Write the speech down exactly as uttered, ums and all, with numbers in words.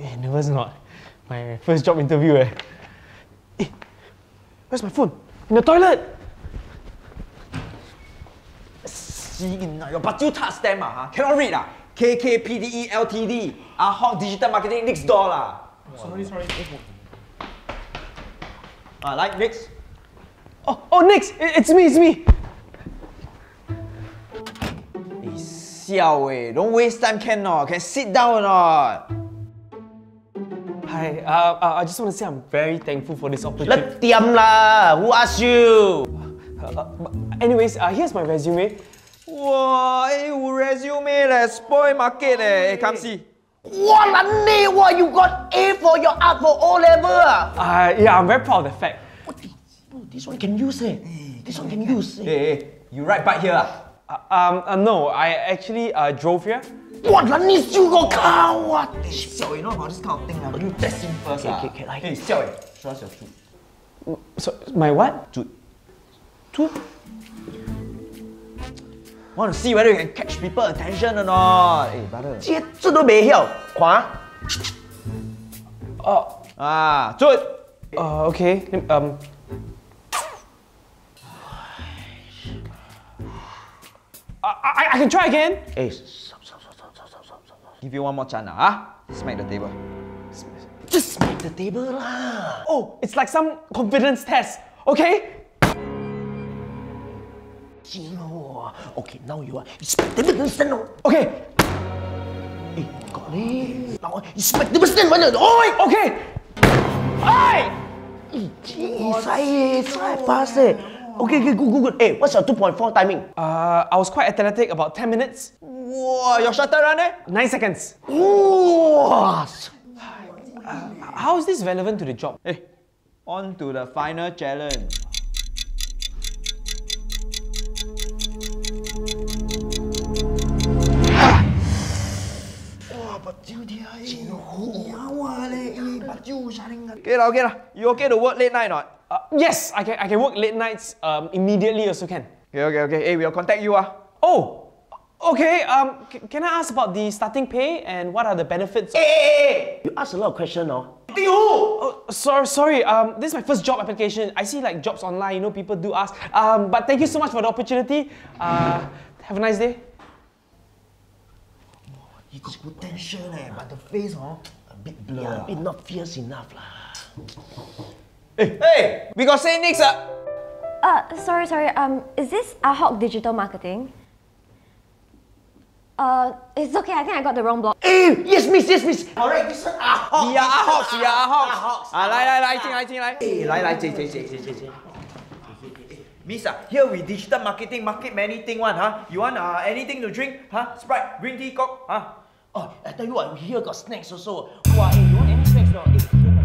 Eh, nervous not? My first job interview eh. Eh, where's my phone? In the toilet! Your batu touch stamp ah, cannot read ah. K K P D E L T D, Ah Hock Digital Marketing next door lah. Sorry, sorry. Ah, like next. Oh, oh, next. It's me, it's me. Hey, siao eh, don't waste time, can not? Can sit down or not? Hi, uh, uh, I just want to say I'm very thankful for this opportunity. Let diam lah. Who asked you? Uh, anyways, uh, here's my resume. Wow, eh, resume leh, spoil market leh. Eh, come see. Walane, wow, you got A for your art for O level ah. Uh, yeah, I'm very proud of the fact. What? This one can use eh. This one can use. Eh, hey, hey, you ride bike here ah? Uh, um, uh, no, I actually uh, drove here. Walane, you got car what? Hey, Xiao, you know about this kind of thing ah. You test him first ah. Okay, okay, like. Hey, Xiao, eh, show us your shoe. So my what? Two. Two. Want to see whether you can catch people's attention or not. Hey, brother. This one don't be here. Qua. Oh. Ah, Zut. Uh, okay. Um. I, I, I can try again. Hey, stop, stop, stop, stop, stop, stop, stop. Give you one more chance, ah. Huh? Smack the table. Just smack the table, lah. Oh, it's like some confidence test. Okay. Okay, now you are. You smack the person now. Okay. Hey, got it. Now you smack the person. Oi, okay. Oi. Jeez, I tried fast eh. Okay, okay, good, good, good. Hey, what's your two point four timing? Uh, I was quite athletic, about ten minutes. Wow, your shuttle run eh? Nine seconds. Wow. Uh, how is this relevant to the job? Hey, on to the final challenge. Okay lah, okay lah. You okay to work late night or not? Uh, yes, I can, I can work late nights um, immediately also can. Okay, okay, okay. Hey, we'll contact you ah. Oh, okay. Um, can I ask about the starting pay and what are the benefits? Hey, hey, hey. You ask a lot of questions no? Oh, sorry, sorry. Um, this is my first job application. I see like jobs online, you know, people do ask. Um, but thank you so much for the opportunity. Uh, have a nice day. He got potential eh, but the face huh, a bit blur. Yeah, a bit not fierce enough lah. Hey, hey, we got say next ah. Uh, sorry, sorry. Um, is this Ah Hock Digital Marketing? Uh, it's okay. I think I got the wrong block. Hey, yes, miss, yes, miss. Alright, this is Ah Hock. We are Ah Hocks. We are Ah Hocks. Ah,来来来，进来进来。哎，来来，这这这这这这。Miss, uh, here we digital marketing, market many things one, huh? You want uh, anything to drink? Huh? Sprite, green tea, coke, huh? Oh, I tell you what, we here got snacks also. Wow, hey, you want any snacks now? Hey,